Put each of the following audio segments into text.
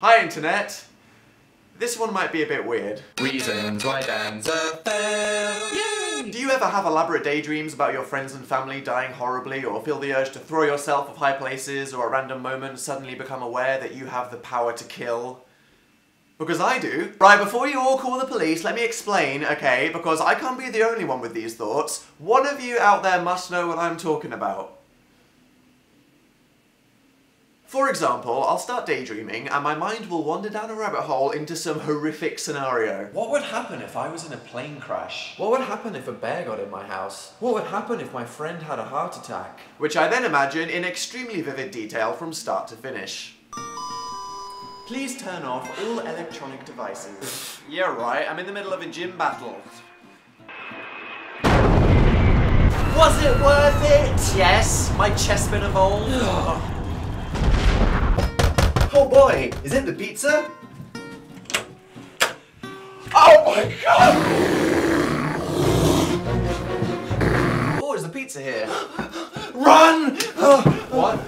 Hi internet! This one might be a bit weird. Reasons why Danza failed. Do you ever have elaborate daydreams about your friends and family dying horribly, or feel the urge to throw yourself off high places, or at random moments suddenly become aware that you have the power to kill? Because I do. Right, before you all call the police, let me explain, okay, because I can't be the only one with these thoughts. One of you out there must know what I'm talking about. For example, I'll start daydreaming and my mind will wander down a rabbit hole into some horrific scenario. What would happen if I was in a plane crash? What would happen if a bear got in my house? What would happen if my friend had a heart attack? Which I then imagine in extremely vivid detail from start to finish. Please turn off all electronic devices. Yeah right, I'm in the middle of a gym battle. Was it worth it? Yes, my chest been evolved. Oh boy, is it the pizza? Oh my god! Oh, is the pizza here? Run! What?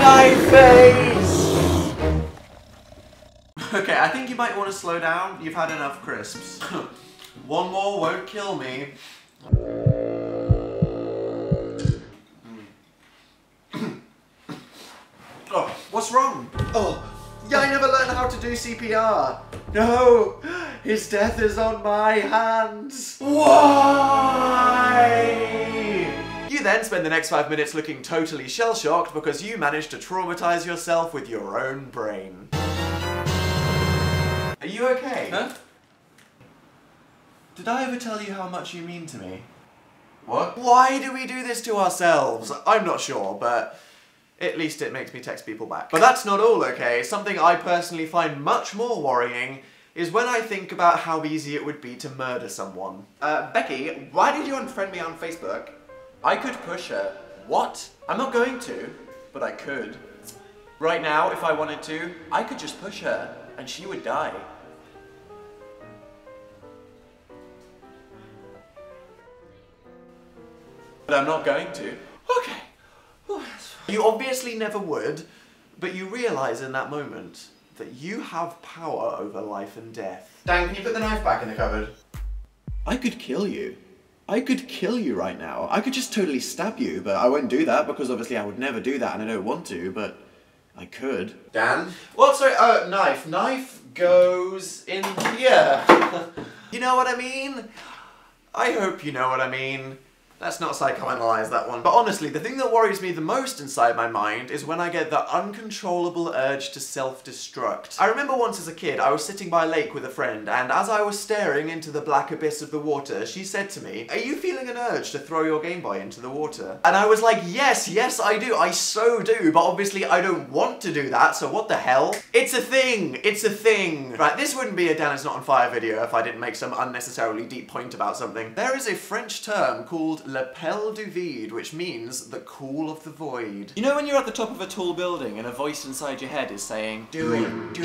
My face! Okay, I think you might want to slow down. You've had enough crisps. One more won't kill me. What's wrong? Oh, yeah, I never learned how to do CPR. No, his death is on my hands. Why? You then spend the next 5 minutes looking totally shell-shocked because you managed to traumatize yourself with your own brain. Are you okay? Huh? Did I ever tell you how much you mean to me? What? Why do we do this to ourselves? I'm not sure, but at least it makes me text people back. But that's not all, okay? Something I personally find much more worrying is when I think about how easy it would be to murder someone. Becky, why did you unfriend me on Facebook? I could push her. What? I'm not going to, but I could. Right now, if I wanted to, I could just push her and she would die. But I'm not going to. Okay. You obviously never would, but you realise in that moment that you have power over life and death. Dan, can you put the knife back in the cupboard? I could kill you. I could kill you right now. I could just totally stab you, but I won't do that because obviously I would never do that and I don't want to, but I could. Dan? Well, sorry, knife. Knife goes in here. You know what I mean? I hope you know what I mean. Let's not psychoanalyze that one. But honestly, the thing that worries me the most inside my mind is when I get the uncontrollable urge to self-destruct. I remember once as a kid, I was sitting by a lake with a friend, and as I was staring into the black abyss of the water, she said to me, "Are you feeling an urge to throw your Game Boy into the water?" And I was like, yes, I do. I so do, but obviously I don't want to do that, so what the hell? It's a thing, it's a thing. Right, this wouldn't be a Dan is Not on Fire video if I didn't make some unnecessarily deep point about something. There is a French term called L'appel du vide, which means the call of the void. You know when you're at the top of a tall building and a voice inside your head is saying, do it,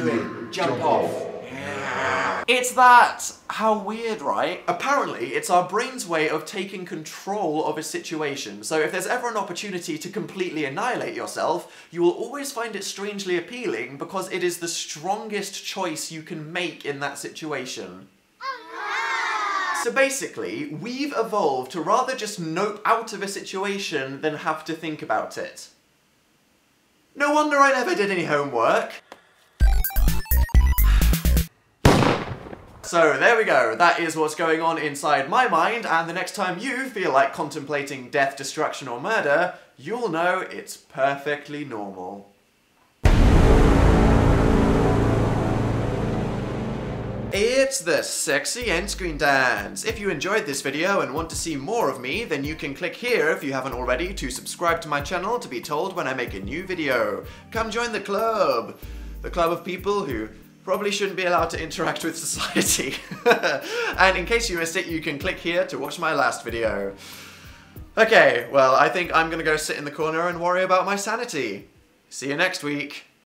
jump off. Yeah. It's that! How weird, right? Apparently, it's our brain's way of taking control of a situation, so if there's ever an opportunity to completely annihilate yourself, you will always find it strangely appealing because it is the strongest choice you can make in that situation. So basically, we've evolved to rather just nope out of a situation than have to think about it. No wonder I never did any homework. So there we go, that is what's going on inside my mind, and the next time you feel like contemplating death, destruction or murder, you'll know it's perfectly normal. It's the sexy end screen dance. If you enjoyed this video and want to see more of me, then you can click here if you haven't already to subscribe to my channel to be told when I make a new video. Come join the club. The club of people who probably shouldn't be allowed to interact with society. And in case you missed it, you can click here to watch my last video. Okay, well, I think I'm gonna go sit in the corner and worry about my sanity. See you next week.